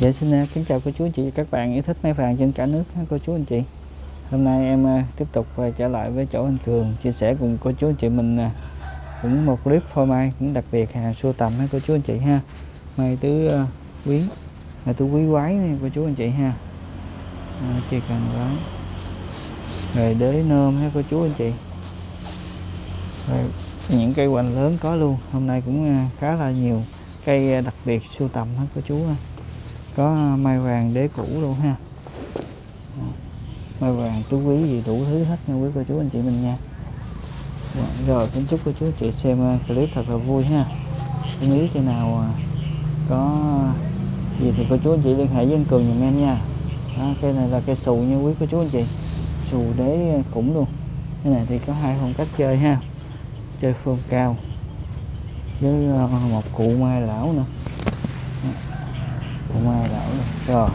Dạ xin kính chào cô chú anh chị và các bạn yêu thích mai vàng trên cả nước cô chú anh chị. Hôm nay em tiếp tục trở lại với chỗ anh Cường chia sẻ cùng cô chú anh chị mình cũng một clip phôi mai cũng đặc biệt sưu tầm ha cô chú anh chị ha. Mai tứ quý, mai tứ quý quái nha cô chú anh chị ha. Chỉ cần quái rồi đế nôm ha cô chú anh chị. Rồi, những cây hoành lớn có luôn. Hôm nay cũng khá là nhiều cây đặc biệt sưu tầm ha cô chú ha. Có mai vàng đế cũ luôn ha, mai vàng tứ quý gì đủ thứ hết nha quý cô chú anh chị mình nha. Rồi kính chúc cô chú anh chị xem clip thật là vui ha. Nếu khi nào có gì thì cô chú anh chị liên hệ với anh Cường dùm em nha. Đó, cây này là cây xù nha quý cô chú anh chị, xù đế cũng luôn. Cái này thì có hai phong cách chơi ha, chơi phơm cao với một cụ mai lão nữa. Mai đảo rồi,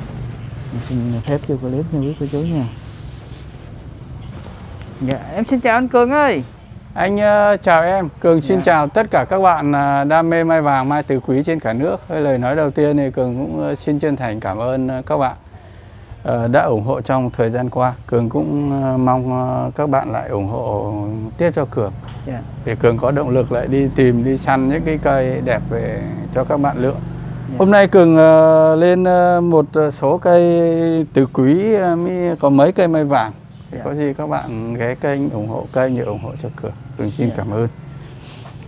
mình xin phép cho clip nha quý cô chú nha. Dạ, em xin chào anh Cường ơi. Anh chào em, Cường xin chào tất cả các bạn đam mê mai vàng, mai tứ quý trên cả nước. Lời nói đầu tiên thì Cường cũng xin chân thành cảm ơn các bạn đã ủng hộ trong thời gian qua. Cường cũng mong các bạn lại ủng hộ tiếp cho Cường để Cường có động lực lại đi tìm, đi săn những cái cây đẹp về cho các bạn lựa. Hôm nay Cường lên một số cây tứ quý, có mấy cây mai vàng. Có gì các bạn ghé kênh ủng hộ kênh để ủng hộ cho Cường. Cường xin cảm ơn.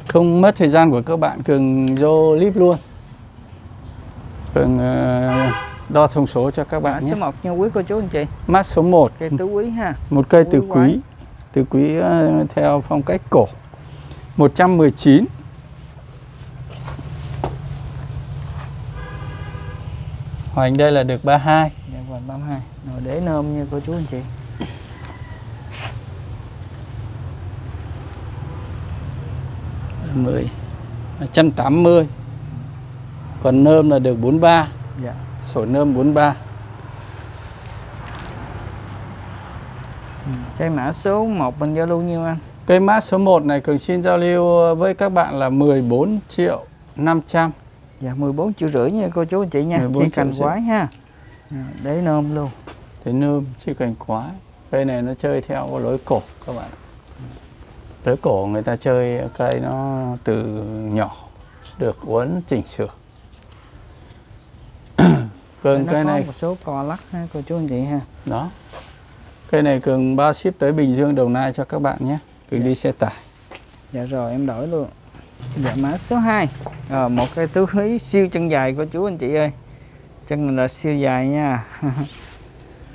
Không mất thời gian của các bạn, Cường vô clip luôn. Cường đo thông số cho các bạn nhé. Số 1 nha quý cô chú anh chị. Mát số 1. Cây tứ quý ha. Một cây tứ quý. Tứ quý theo phong cách cổ. 119. Hoành đây là được 32. Dạ, hoành 32. Rồi để nôm nha cô chú anh chị. Mười 180. Còn nôm là được 43. Dạ. Sổ nôm 43. Cây mã số 1 mình giao lưu nhiêu anh? Cây mã số 1 này Cường xin giao lưu với các bạn là 14.500.000. Dạ, 14,5 triệu nha cô chú anh chị nha. Chỉ cành quái ha. Để nôm luôn. Để nôm chỉ cành quái. Cây này nó chơi theo lối cổ các bạn. Lối cổ người ta chơi cây nó từ nhỏ được uốn chỉnh sửa. Cường cây này một số co lắc ha cô chú anh chị ha. Đó. Cây này Cường bao ship tới Bình Dương, Đồng Nai cho các bạn nhé. Cường đi xe tải. Dạ rồi em đổi luôn. Dạ mã số 2. Một cây tứ quý siêu chân dài của chú anh chị ơi. Chân mình là siêu dài nha.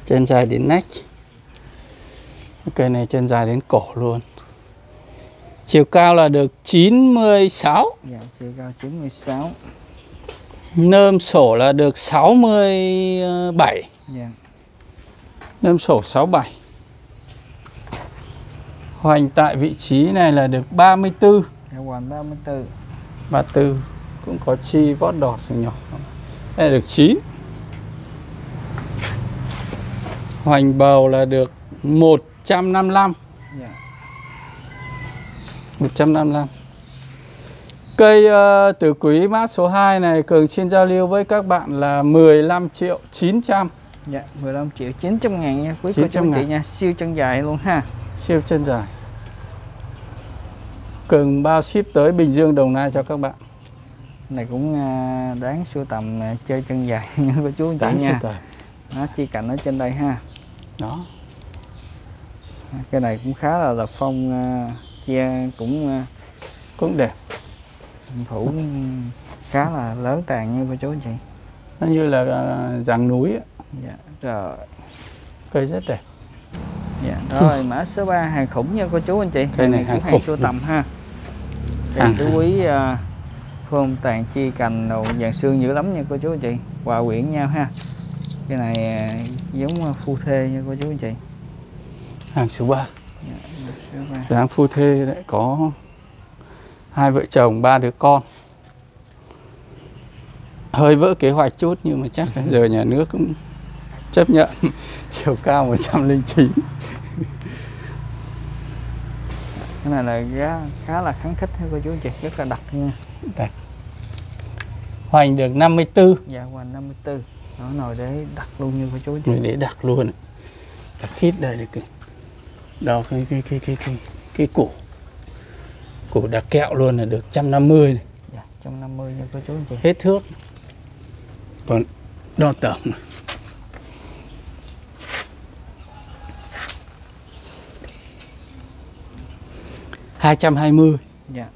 Chân dài đến nách. Cây này chân dài đến cổ luôn. Chiều cao là được 96. Dạ chiều cao 96. Nơm sổ là được 67. Dạ. Nơm sổ 67. Hoành tại vị trí này là được 34. Hoành 34. 34 cũng có chi vót đọt nhỏ. Đây được 9. Hoành bầu là được 155. Yeah. 155. Cây tứ quý mã số 2 này Cường xin giao lưu với các bạn là 15.900.000. Dạ, 15.900.000 nha quý cô chú anh chị nha, siêu chân dài luôn ha. Siêu chân dài. Cường bao ship tới Bình Dương, Đồng Nai cho các bạn. Này cũng đáng sưu tầm chơi chân dài nha cô chú anh chị nha. Nó chi cạnh ở trên đây ha. Đó. Cái này cũng khá là lộc phong, chia cũng đẹp. Phủ khá là lớn tàn nha cô chú anh chị. Nó như là dạng núi á. Dạ, trời. Cây rất đẹp. Dạ. Rồi mã số 3 hàng khủng nha cô chú anh chị. Cây này cũng hàng sưu tầm ha. Cây tứ quý phơm tàn chi cành đầu vàng xương dữ lắm nha cô chú anh chị, hòa quyện nhau ha. Cái này giống phu thê nha cô chú anh chị. Hàng số 3. Dáng phu thê lại có hai vợ chồng ba đứa con. Hơi vỡ kế hoạch chút nhưng mà chắc là giờ nhà nước cũng chấp nhận. Chiều cao 109. Cái này là giá khá là kháng khích cô chú chị, rất là đặc nha. Hoành được 54. Dạ hoành 54. Đó, nồi để đặt luôn như cái chuối. Để đặt luôn. Đặt khít đây này kìa. Đó cái củ đặc kẹo luôn là được 150 này. Dạ, 150 như cô chú anh chị. Hết thước. Còn đo tổng này. Dạ. 220. Dạ.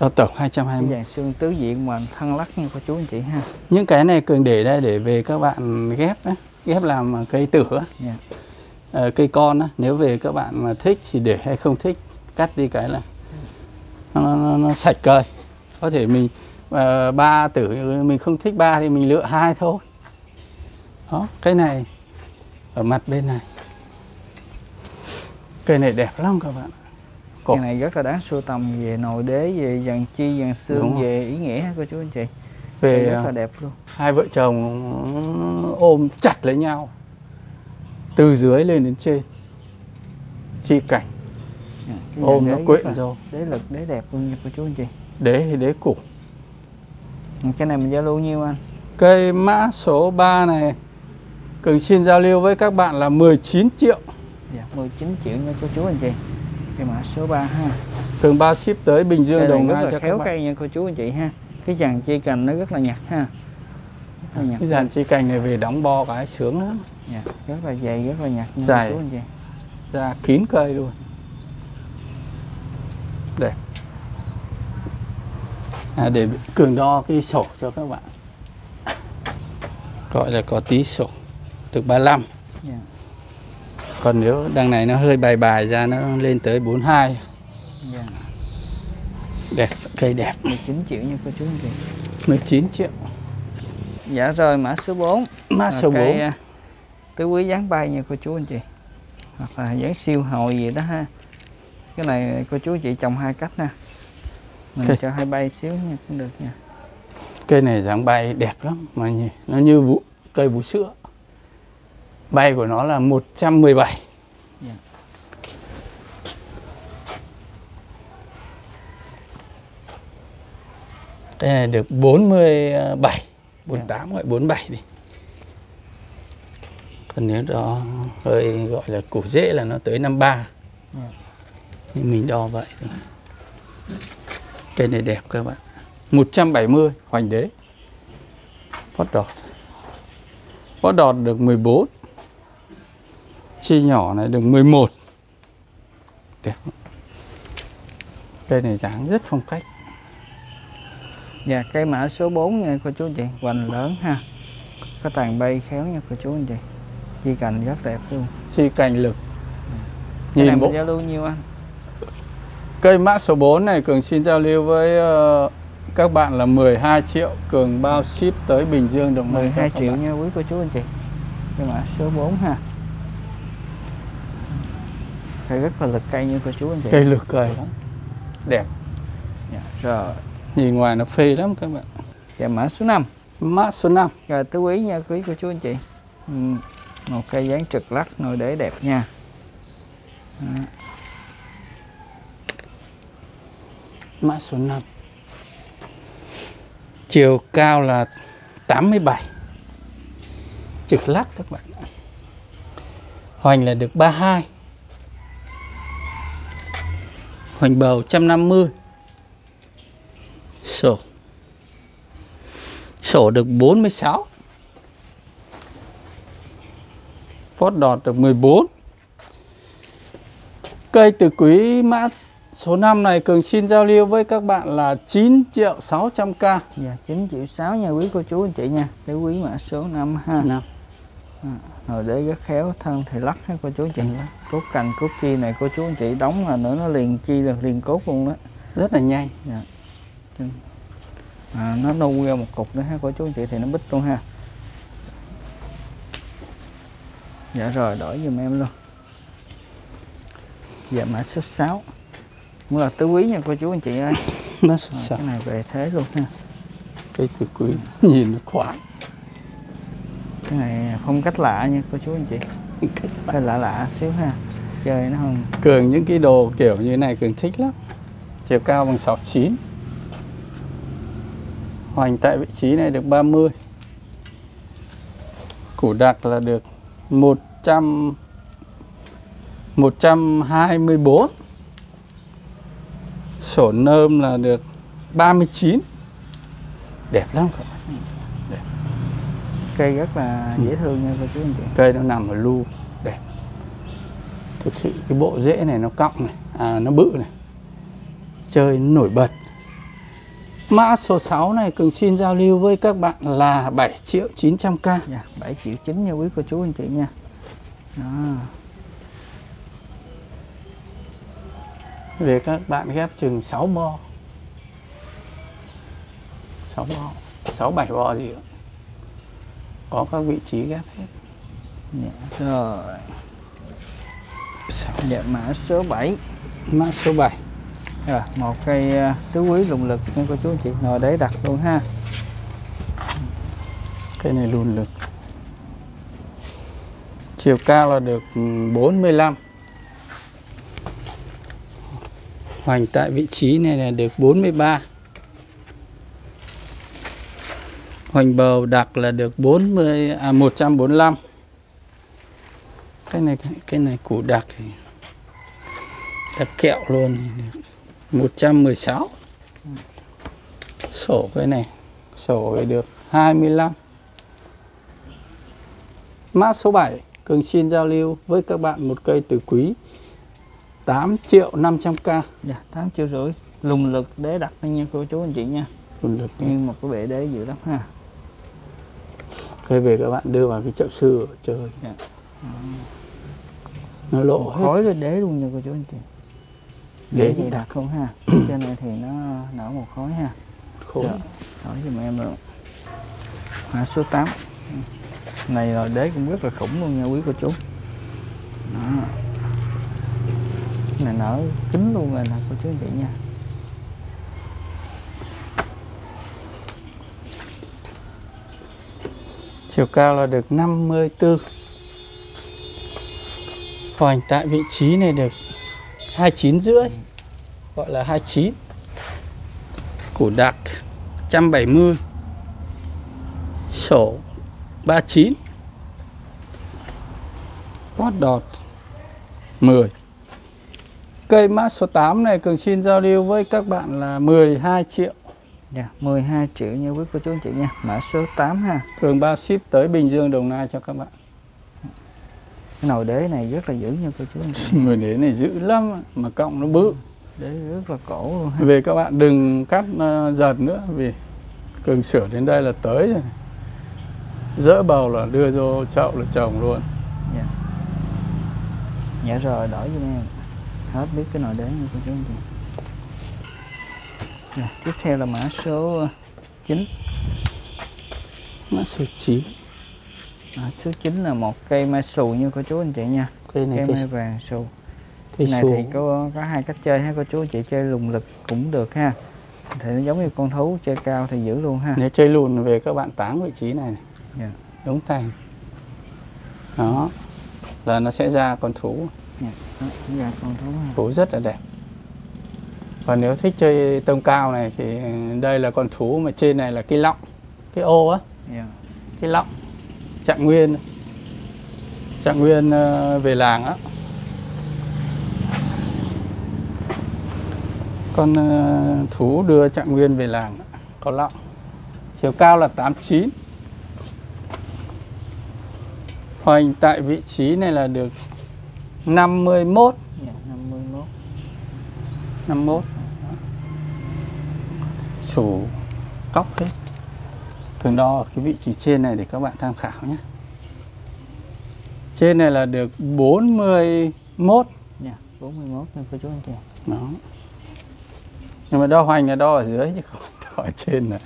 Đo tổng 220. Dạng xương tứ diện mà thăng lắc như cô chú anh chị ha. Những cái này Cường để đây để về các bạn ghép á, ghép làm cây tửa. Dạ. Cây con á, nếu về các bạn mà thích thì để, hay không thích cắt đi cái là nó sạch cây. Có thể mình ba tử, mình không thích ba thì mình lựa 2 thôi. Đó, cái này ở mặt bên này, cây này đẹp lắm các bạn. Cái này rất là đáng sưu tầm về nồi đế, về dàn chi, dàn xương, về ý nghĩa của chú anh chị. Về rất là đẹp luôn. Hai vợ chồng ôm chặt lấy nhau từ dưới lên đến trên, chi cảnh. Ôm nó quyện rồi. Đế lực, đế đẹp luôn nha cô chú anh chị. Đế thì đế củ. Cái này mình giao lưu nhiêu anh? Cây mã số 3 này Cường xin giao lưu với các bạn là 19 triệu. Dạ, 19 triệu nha cô chú anh chị. Cây mã số 3 ha. Cường bao ship tới Bình Dương, Đồng Nai cho các bạn. Cây nha cô chú anh chị ha. Cái dàn chi cành nó rất là nhạt ha. Cái dàn chi cành này về đóng bo cái sướng lắm. Dạ, rất là dày, rất là nhạt nha cô chú anh chị. Ra kín cây luôn. Đây. Để Cường đo cái sổ cho các bạn. Gọi là có tí sổ. Được 35. Yeah. Còn nếu đằng này nó hơi bài bài ra, nó lên tới 42. Yeah. Đẹp, cây đẹp. 19 triệu nha cô chú anh chị. 19 triệu. Dạ rồi, mã số 4. Mã số 4. Tứ quý dáng bay nha cô chú anh chị. Hoặc là dáng siêu hồi gì đó ha. Cái này cô chú chị trồng hai cách nè. Mình cho hai bay xíu nha, cũng được nha. Cây này dáng bay đẹp lắm mà nhỉ. Nó như cây vũ sữa. Bay của nó là 117. Yeah. Cây này được 47, 48 yeah. Gọi 47 đi. Còn nếu đó hơi gọi là củ rễ là nó tới 53. Yeah. Mình đo vậy thôi. Cây này đẹp các bạn. 170 hoành đế. Pot đọt. Pot đọt được 14. Chi nhỏ này được 11. Đẹp. Cây này dáng rất phong cách. Dạ, cây mã số 4 nha cô chú anh chị. Hoành lớn ha. Có tàn bay khéo nha cô chú anh chị. Chi cành rất đẹp luôn. Chi cành lực. Cái nhìn này mình giao lưu nhiêu anh? Cây mã số 4 này Cường xin giao lưu với các bạn là 12 triệu. Cường bao ship tới Bình Dương, Đồng Nai. 12 triệu nha quý cô chú anh chị. Cây mã số 4 ha. Cây rất là lực cây như cô chú anh chị. Cây lực cây lắm. Đẹp. Dạ, rồi. Nhìn ngoài nó phê lắm các bạn. Dạ, mã số 5. Mã số 5. Rồi tứ quý nha quý cô chú anh chị. Một cây dáng trực lắc nồi đế đẹp nha. Đó. Mã số 5. Chiều cao là 87. Trực lắc các bạn. Hoành là được 32. Hoành bầu 150. Sổ. Sổ được 46. Phót đọt được 14. Cây từ quý mã số 5 này Cường xin giao lưu với các bạn là 9.600.000. Dạ, 9.6 nha quý cô chú anh chị nha. Để quý mã số 5 ha. 5. Rồi để rất khéo, thân thì lắc ha cô chú anh chị. Cốt cành, cốt chi này cô chú anh chị đóng là nữa nó liền chi được liền cốt luôn đó. Rất là nhanh. Dạ. Nó nâu ra một cục nữa ha cô chú anh chị thì nó bít luôn ha. Dạ rồi, đổi giùm em luôn. Dạ mã số 6. Cũng là tứ quý nha cô chú anh chị ơi. Mã số 6. Cái này về thế luôn ha. Cây tứ quý nhìn nó khoái. Cái này phong cách lạ nha cô chú anh chị. Cái lạ lạ xíu ha. Chơi nó không. Cường những cái đồ kiểu như này Cường thích lắm. Chiều cao bằng 69. Hoành tại vị trí này được 30. củ đặc là được 124, sổ nơm là được 39. Đẹp lắm các bạn. Đẹp. Cây rất là dễ thương nha các chú anh chị. Cây nó nằm ở lu đẹp. Thực sự cái bộ rễ này nó cọng này, nó bự này. Chơi nổi bật. Mã số 6 này Cường xin giao lưu với các bạn là 7.900.000. 7.9 nha quý cô chú anh chị nha. Đó. Về các bạn ghép chừng 6 bo. 6 bo, 6 7 bo gì đó. Có các vị trí ghép hết. Dạ rồi. Dạ, mã số 7. Mã số 7. Rồi, một cây tứ quý lùn lực nha cô chú anh chị, ngồi đấy đặt luôn ha. Cây này lùn lực. Chiều cao là được 45. Hoành tại vị trí này là được 43. Hoành bầu đặc là được 145. Cái này củ đặc thì đặc kẹo luôn được 116. Sổ cái này, sổ được 25. Mã số 7, Cường xin giao lưu với các bạn một cây tử quý 8.500.000. Dạ, 8.5 triệu. Lùng lực đế đặc nha cô chú anh chị nha. Lùng lực nhưng một cái bệ đế dữ lắm ha. Cây về các bạn đưa vào cái chậu sư chơi. Dạ. Nó lộ một khối rồi đế luôn nha cô chú anh chị. Đế gì đặc không ha. Trên này thì nó nở một khối ha. Khối. Dạ. Hỏi giùm em luôn. Mã số 8. Này là đế cũng rất là khủng luôn nha quý cô chú. Đó. Này nở kính luôn rồi nè cô chú anh chị nha. Chiều cao là được 54. Hoành tại vị trí này được 29 rưỡi, gọi là 29. Củ đặc 170. Sổ 39. Quát đọt 10. Cây mã số 8 này Cường xin giao lưu với các bạn là 12 triệu. Dạ, 12 triệu nha quý cô chú anh chị nha. Mã số 8 ha. Cường bao ship tới Bình Dương, Đồng Nai cho các bạn. Cái nồi đế này rất là dữ nha cô chú anh chị. Nồi đế này dữ lắm mà cọng nó bự. Đế rất là cổ luôn. Về các bạn đừng cắt giật nữa vì Cường sửa đến đây là tới rồi. Dỡ bầu là đưa vô chậu là trồng luôn. Dạ. Dạ rồi, đổi cho em. Hết biết cái nồi đế nha cô chú anh chị. Dạ, tiếp theo là mã số 9. Mã số 9. Mã số 9 là một cây mai xù như cô chú anh chị nha. Cây mai vàng xù. Cây này thì có hai cách chơi ha cô chú anh chị. Chơi lùng lực cũng được ha. Thì nó giống như con thú, chơi cao thì giữ luôn ha. Nếu chơi lùn về các bạn tán vị trí này. Dạ. Đúng tay. Đó. Là nó sẽ ra con thú. Dạ. Đó, ra con thú ha. Thú rất là đẹp. Và nếu thích chơi tông cao này thì đây là con thú mà trên này là cái lọng, cái ô á. Yeah. Cái lọng Trạng Nguyên về làng á. Con thú đưa Trạng Nguyên về làng á. Có lọng. Chiều cao là 89. Hoành tại vị trí này là được 51. Yeah, 51. Sổ cóc hết. Thường đo ở cái vị trí trên này để các bạn tham khảo nhé. Trên này là được 41. Dạ, 41 này cô chú anh chị. Đó. Nhưng mà đo hoành là đo ở dưới chứ không đo ở trên này.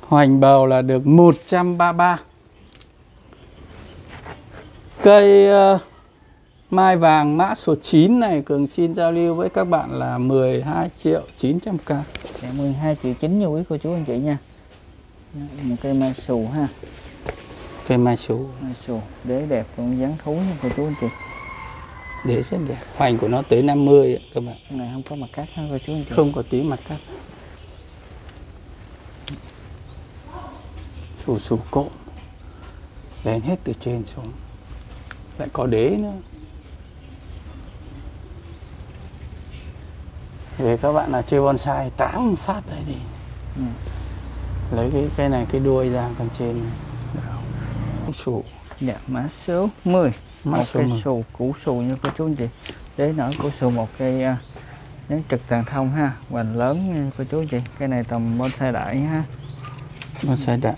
Hoành bầu là được 133. Cây mai vàng mã số 9 này Cường xin giao lưu với các bạn là 12.900.000. 12.9 triệu nha quý cô chú anh chị nha. Một cây mai xù ha. Cây mai xù. Mai xù, đế đẹp con dáng thú nha cô chú anh chị. Đế rất đẹp. Hoành của nó tới 50 các bạn. Này không có mặt cắt ha cô chú anh chị. Không có tí mặt cắt. Sù sù cộ lên hết từ trên xuống. Lại có đế nữa. Về các bạn nào chơi bonsai táng phát đấy đi. Lấy cái này cái đuôi ra còn trên. Sù. Dạ, mã số 10. Mã một số cây 10. Sù, củ sù như cô chú anh chị. Đế nở củ sù một cây nhánh trực tàng thông ha, hoành lớn cô chú anh chị. Cây này tầm bonsai đại ha. Bonsai đại.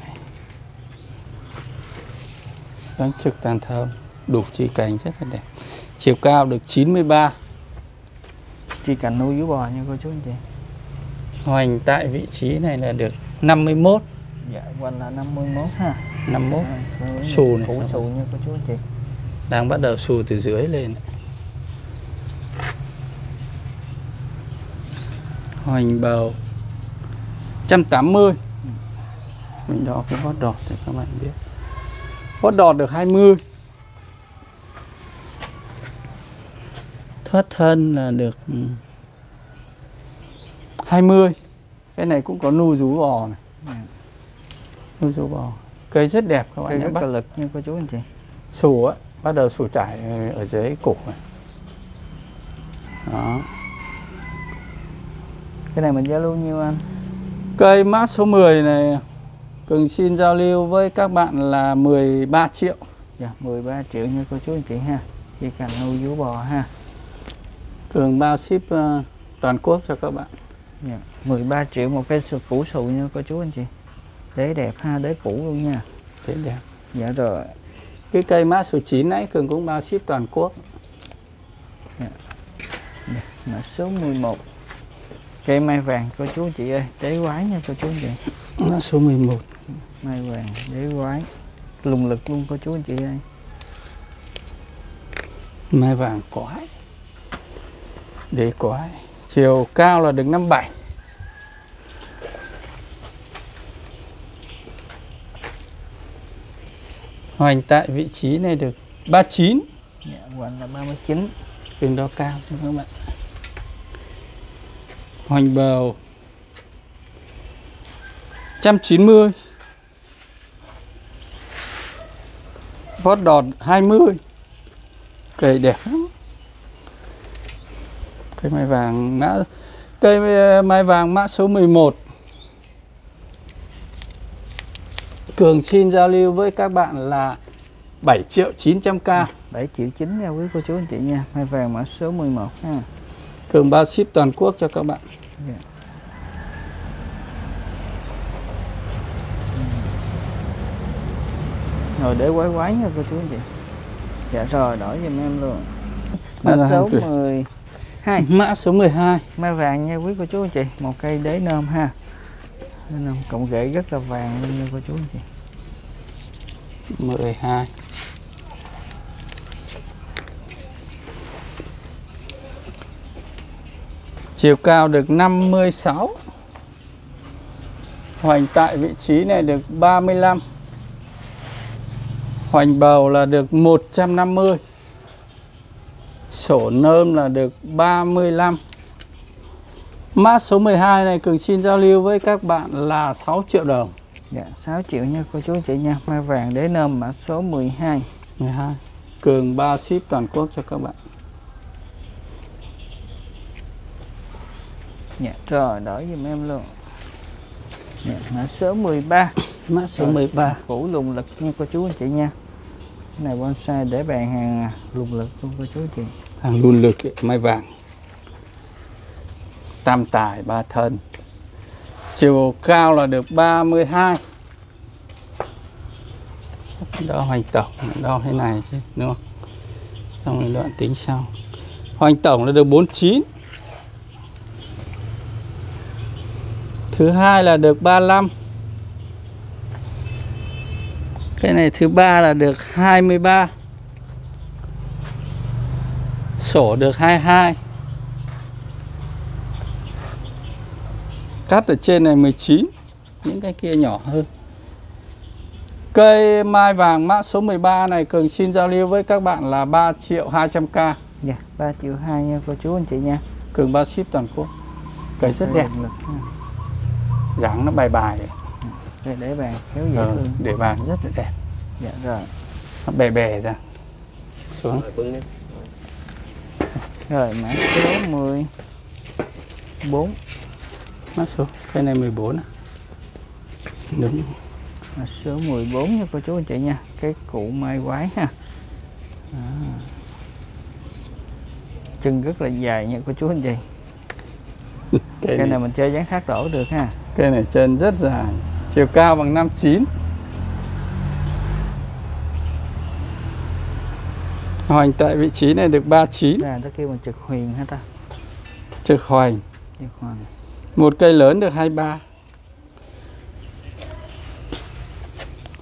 Nhánh trực tàng thông, đủ chi cành rất là đẹp. Chiều cao được 93. Chi cành nuôi vú bò nha cô chú anh chị. Hoành tại vị trí này là được 51. Dạ, hoành là 51 ha. 51. Sù này. Củ sù nha cô chú anh chị. Đang bắt đầu xù từ dưới lên. Hoành bầu 180. Mình đo cái vót đọt để các bạn biết. Vót đọt được 20. Thoát thân là được 20. Cái này cũng có nu rú bò này. Nu rú bò. Cây rất đẹp các bạn nhé. Cây rất lực như cô chú anh chị. Sù á. Bắt đầu sủ trải ở dưới cổ này. Đó. Cái này mình giao lưu nhiêu anh? Cây mã số 10 này Cường xin giao lưu với các bạn là 13 triệu. Dạ, 13 triệu như cô chú anh chị ha. Chỉ cần nuôi vú bò ha. Cường bao ship toàn quốc cho các bạn. Dạ, 13 triệu một cây củ sụ như cô chú anh chị. Đế đẹp ha, đế cũ luôn nha. Đế đẹp. Dạ rồi. Cái cây mã số 9 nãy Cường cũng bao ship toàn quốc. Mã số 11. Cây mai vàng cô chú chị ơi, đế quái nha cô chú chị. Mã số 11. Mai vàng, đế quái. Lùng lực luôn cô chú chị ơi. Mai vàng quái. Đế quái. Chiều cao là được 57. Hoành tại vị trí này được 39. Dạ, hoành là 39. Cường đo cao cho các bạn. Hoành bầu 190. Vót đọt 20. Cây đẹp lắm. Cây mai vàng mã số 11. Cường xin giao lưu với các bạn là 7 triệu 900k. 7 triệu 9 nha quý cô chú anh chị nha. Mai vàng mã số 11 ha. Cường bao ship toàn quốc cho các bạn. Yeah. Rồi để quái quái nha cô chú anh chị. Dạ rồi, đổi giùm em luôn. Mã số 12. Mã số 12. Mai vàng nha quý cô chú anh chị. Một cây đế nôm ha. Cộng rễ rất là vàng luôn nha cô chú anh chị. 12. Chiều cao được 56. Hoành tại vị trí này được 35. Hoành bầu là được 150. Sổ nơm là được 35. Mã số 12 này Cường xin giao lưu với các bạn là 6 triệu đồng. Dạ, 6 triệu nha cô chú chị nha. Mai vàng đế nơm mã số 12. 12. Cường bao ship toàn quốc cho các bạn. Dạ, rồi đổi giùm em luôn. Dạ, mã số 13. Mã số 13. Củ lùng lực nha cô chú anh chị nha. Cái này bonsai để bàn hàng lùng lực luôn cô chú chị. Hàng lùng lực mai vàng. Tam tài ba thân. Chiều cao là được 32. Đo hoành tổng, đo thế này chứ, đúng không? Xong rồi đoạn tính sau. Hoành tổng là được 49. Thứ hai là được 35. Cái này thứ ba là được 23. Sổ được 22. Cắt ở trên này 19. Những cái kia nhỏ hơn. Cây mai vàng mã số 13 này Cường xin giao lưu với các bạn là 3 triệu 200k. Dạ, 3 triệu 2 nha cô chú anh chị nha. Cường bao ship toàn quốc. Cây rất đẹp. Dáng nó bài bài. Cái đế vàng khéo dễ luôn. Để vàng rất là đẹp. Dạ rồi. Nó bè bè ra. Xuống. Rồi mã số 14. Mã số cái này 14 à? Đúng. Mã số 14 nha cô chú anh chị nha. Cái cụ mai quái ha. Chân rất là dài nha cô chú anh chị. Cái này mình chơi dáng thác đổ được ha. Cái này chân rất dài, chiều cao bằng 59. Hoành tại vị trí này được 39. Là ta kêu bằng trực huyền hả ta? Trực hoành. Một cây lớn được 23.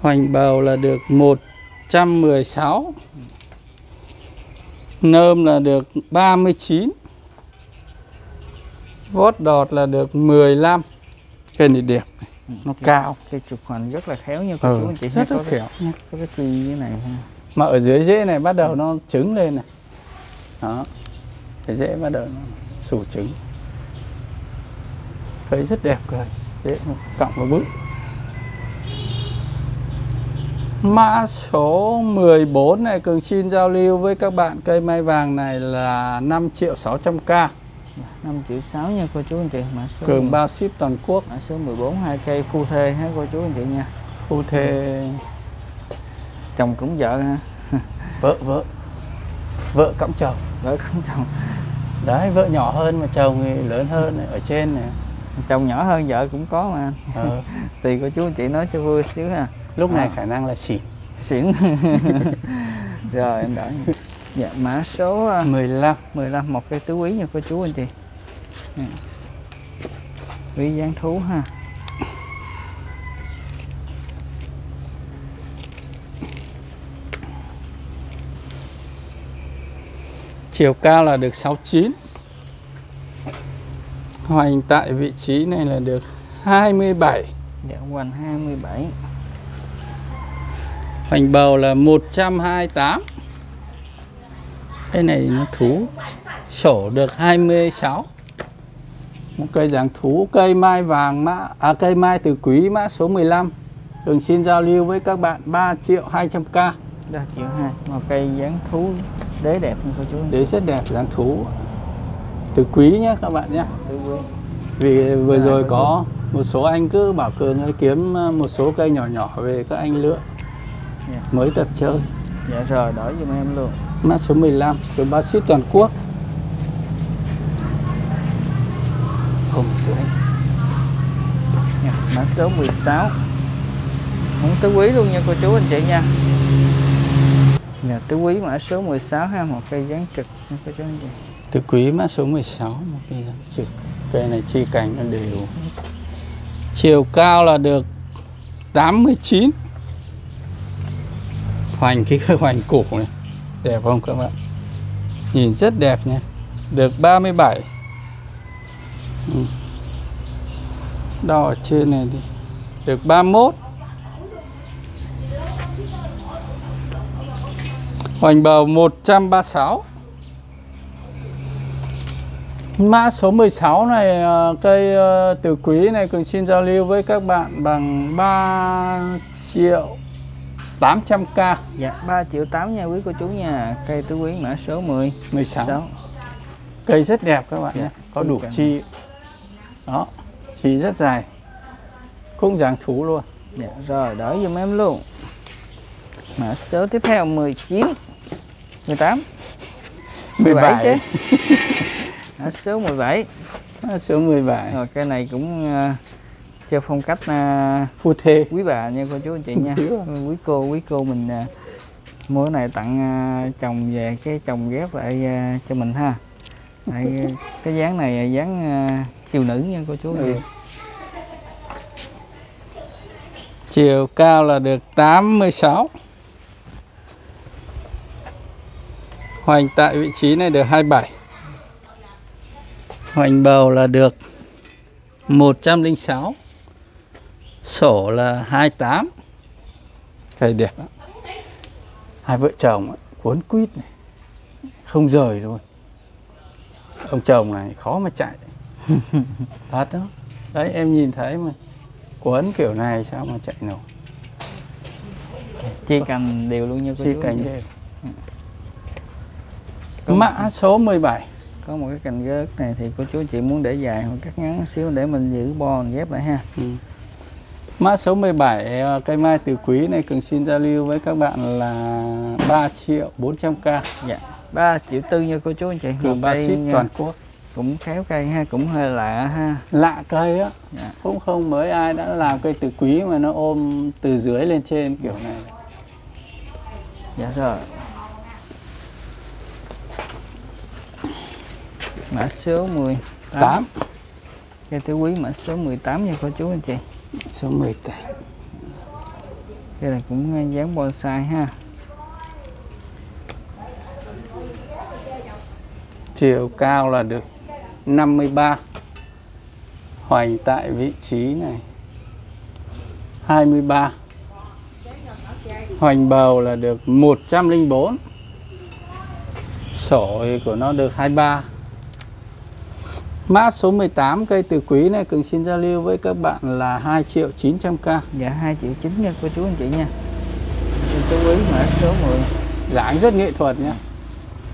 Hoành bầu là được 116. Nơm là được 39. Vót đọt là được 15. Cây này đẹp, nó cao. Cái trục hoành rất là khéo nha cô chú anh chị. Rất là khéo nha. Có cái cây như thế này ha. Mà ở dưới rễ này bắt đầu nó trứng lên này. Đó. Cái rễ bắt đầu nó sủ trứng. Thấy rất đẹp rồi. Rễ cộng vào bức. Mã số 14 này Cường xin giao lưu với các bạn cây mai vàng này là 5.600.000. 5.600.000 nha cô chú anh chị. Mã số Cường bao ship toàn quốc. Mã số 14 2 cây phu thê ha cô chú anh chị nha. Phu thê chồng cũng vợ ha. Vợ cõng chồng. Vợ cõng chồng. Đấy, vợ nhỏ hơn mà chồng thì lớn hơn này, ở trên này. Chồng nhỏ hơn vợ cũng có mà. Tùy cô chú anh chị nói cho vui xíu ha. Lúc này khả năng là xỉn. Xỉn. Rồi em đợi. Dạ, mã số 15, một cây tứ quý nha cô chú anh chị. Quý giáng thú ha. Chiều cao là được 69. Hoành tại vị trí này là được 27. Dạ, hoành 27. Hoành bầu là 128. Cái này nó thú sổ được 26. Một cây dáng thú, cây mai vàng cây mai từ quý mã số 15. Cường xin giao lưu với các bạn 3.200.000. 3.200.000. Một cây dáng thú đế đẹp nha cô chú. Đế rất đẹp, dáng thú từ quý nhé các bạn nhé. Vì vừa rồi có một số anh cứ bảo Cường ơi kiếm một số cây nhỏ nhỏ về các anh lựa. Mới tập chơi. Dạ rồi, đổi giùm em luôn. Mã số 15, từ bao ship toàn quốc. Mã số 16. Muốn tứ quý luôn nha cô chú anh chị nha. Dạ, tứ quý mã số 16 ha, một cây dáng trực nha cô chú anh chị. Tứ quý mã số 16, một cây dáng trực. Cây này chi cành nó đều. Chiều cao là được 89. Hoành cái cây hoành cổ này. Đẹp không các bạn? Nhìn rất đẹp nha. Được 37. Đo ở trên này đi. Được 31. Hoành bầu 136. Mã số 16 này, cây từ quý này Cường xin giao lưu với các bạn bằng 3.800.000. Dạ, 3.800.000 nha quý cô chú nha. Cây tứ quý mã số 16. Cây rất đẹp các bạn nhé. Có đủ chi. Đó, chi rất dài. Cũng dáng thú luôn. Dạ, rồi đổi giùm em luôn. Mã số tiếp theo 19. 18. 17. Mã số 17. Mã số 17. Rồi cây này cũng theo phong cách phu thê quý bà nha cô chú anh chị nha. Quý cô mình mua cái này tặng chồng về, cái chồng ghép lại cho mình ha. Cái dáng này dáng kiều nữ nha cô chú. Chiều cao là được 86. Hoành tại vị trí này được 27. Hoành bầu là được 106. Sổ là 28. Cây đẹp lắm. Hai vợ chồng cuốn quýt này, không rời luôn. Ông chồng này khó mà chạy. Thật đó. Đấy em nhìn thấy mà. Uốn kiểu này sao mà chạy nổi. Chia cành đều luôn như cô chú. Chia cành đều. Mã số 17. Có một cái cành gớt này thì cô chú chị muốn để dài hoặc cắt ngắn xíu để mình giữ bo ghép lại ha. Mã số 17 cây mai Từ Quý này Cường xin giao lưu với các bạn là 3.400.000. Dạ. 3.400.000 như cô chú anh chị. Cường 3 ship toàn quốc. Cũng khéo cây ha, cũng hơi lạ ha. Lạ cây á. Dạ. Cũng không mới ai đã làm cây Từ Quý mà nó ôm từ dưới lên trên kiểu này. Dạ rồi. Mã số 18. Cây Từ Quý mã số 18 nha cô chú anh chị. Số 18. Đây là cũng dáng bonsai ha. Chiều cao là được 53. Hoành tại vị trí này 23. Hoành bầu là được 104. Sổi của nó được 23. Mã số 18 cây Từ Quý này Cường xin giao lưu với các bạn là 2.900.000. Dạ 2.900.000 nha cô chú anh chị nha. Từ Quý mã số 10. Dáng rất nghệ thuật nha.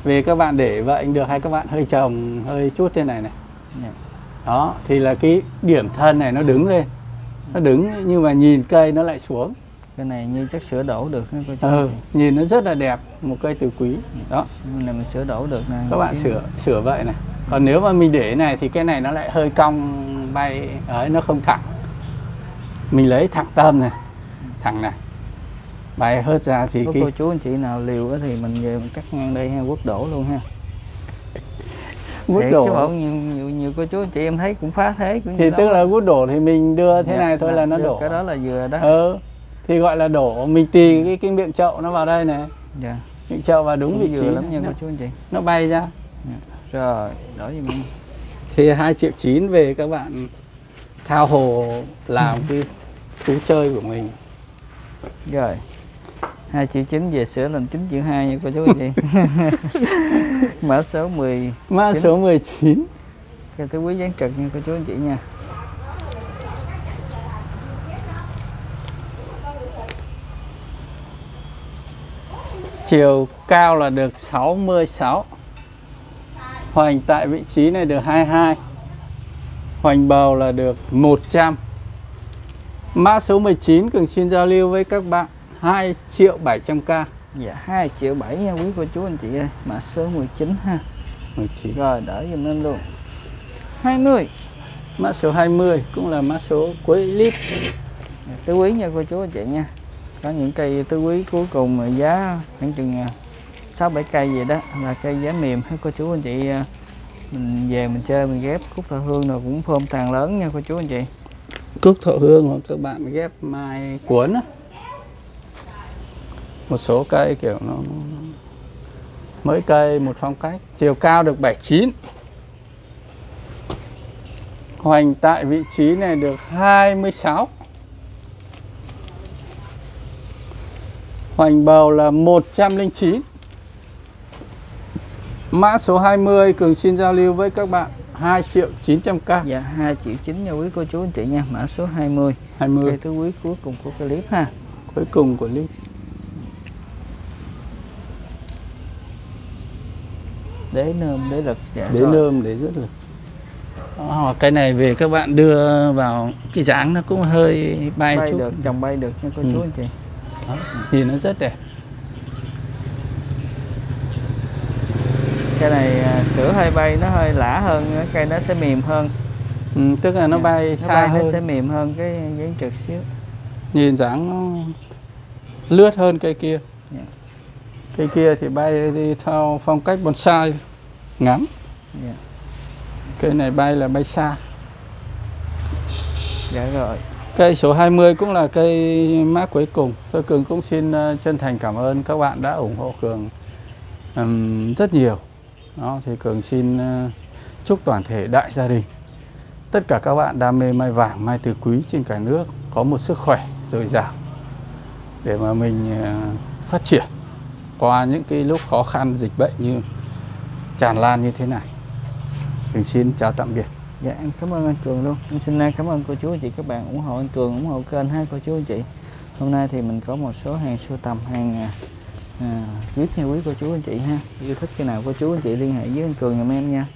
Vì các bạn để vậy được hay các bạn hơi trồng hơi chút thế này này. Dạ. Đó thì là cái điểm thân này nó đứng lên. Nó đứng nhưng mà nhìn cây nó lại xuống. Cái này như chắc sửa đổ được nha cô chú. Ừ, nhìn nó rất là đẹp một cây Từ Quý. Đó, nên là mình sửa đổ được nè. Các bạn sửa vậy này. Còn nếu mà mình để này thì cái này nó lại hơi cong bay ấy, nó không thẳng. Mình lấy thẳng tâm này, thẳng này, bay hớt ra thì có cái... Cô chú anh chị nào liều thì mình về mình cắt ngang đây ha, quất đổ luôn ha. Quất đổ chứ không, nhiều cô chú anh chị em thấy cũng phá thế cũng thì tức đó. Là quất đổ thì mình đưa thế này thôi là nó đổ. Cái đó là vừa đó. Ừ, thì gọi là đổ. Mình tì cái miệng chậu nó vào đây này. Dạ. Miệng chậu vào đúng vị trí lắm nha cô chú anh chị. Nó bay ra. Dạ. Rồi, đó gì mình. Thì 2.900.000 về các bạn thao hồ làm cái thú chơi của mình. Rồi. 2.900.000 về sửa lên 9.200.000 nha cô chú anh chị. Mã số 10. Mã số 19. Cây Từ Quý dáng trực nha cô chú anh chị nha. Chiều cao là được 66. Hoành tại vị trí này được 22. Hoành bầu là được 100. Mã số 19 Cường xin giao lưu với các bạn 2.700.000. Dạ 2.700.000 nha quý cô chú anh chị ơi. Mã số 19 ha. 19. Rồi đỡ dùm lên luôn 20. Mã số 20 cũng là mã số cuối clip. Tứ Quý nha cô chú anh chị nha. Có những cây Tứ Quý cuối cùng mà giá khoảng chừng 6-7 cây gì đó là cây giá mềm hết cô chú anh chị. Mình về mình chơi mình ghép cúc thọ hương rồi cũng phơm tàn lớn nha cô chú anh chị. Cúc thọ hương hoặc các bạn ghép mai cuốn á. Một số cây kiểu nó mới cây một phong cách. Chiều cao được 79. Hoành tại vị trí này được 26. Hoành bầu là 109. Mã số 20 Cường xin giao lưu với các bạn 2.900.000. Dạ 2.900.000 nha quý cô chú anh chị nha. Mã số 20. 20. Cây Tứ Quý cuối cùng của clip ha. Cuối cùng của clip. Để nơm để lực. Dạ, để nơm để rất lực. Đó, cây này về các bạn đưa vào cái dáng nó cũng hơi bay chút. Được, trồng bay được nha cô chú anh chị. Đó, thì nó rất đẹp. Cây này sữa hơi bay nó hơi lã hơn, cây nó sẽ mềm hơn. Ừ, tức là nó bay xa hơn. Nó sẽ mềm hơn cái dáng trực xíu. Nhìn dáng nó lướt hơn cây kia. Yeah. Cây kia thì bay đi theo phong cách bonsai ngắn. Yeah. Cây này bay là bay xa. Dạ rồi. Cây số 20 cũng là cây mã cuối cùng. Tôi Cường cũng xin chân thành cảm ơn các bạn đã ủng hộ Cường rất nhiều. Đó, thì Cường xin chúc toàn thể đại gia đình, tất cả các bạn đam mê mai vàng, mai Từ Quý trên cả nước có một sức khỏe dồi dào để mà mình phát triển qua những cái lúc khó khăn dịch bệnh như tràn lan như thế này. Cường xin chào tạm biệt. Dạ em cảm ơn anh Cường luôn. Em xin cảm ơn cô chú anh chị các bạn ủng hộ anh Cường, ủng hộ kênh hai cô chú anh chị. Hôm nay thì mình có một số hàng sưu tầm, hàng viết nha quý cô chú anh chị ha. Yêu thích cái nào cô chú anh chị liên hệ với anh Cường giùm em nha.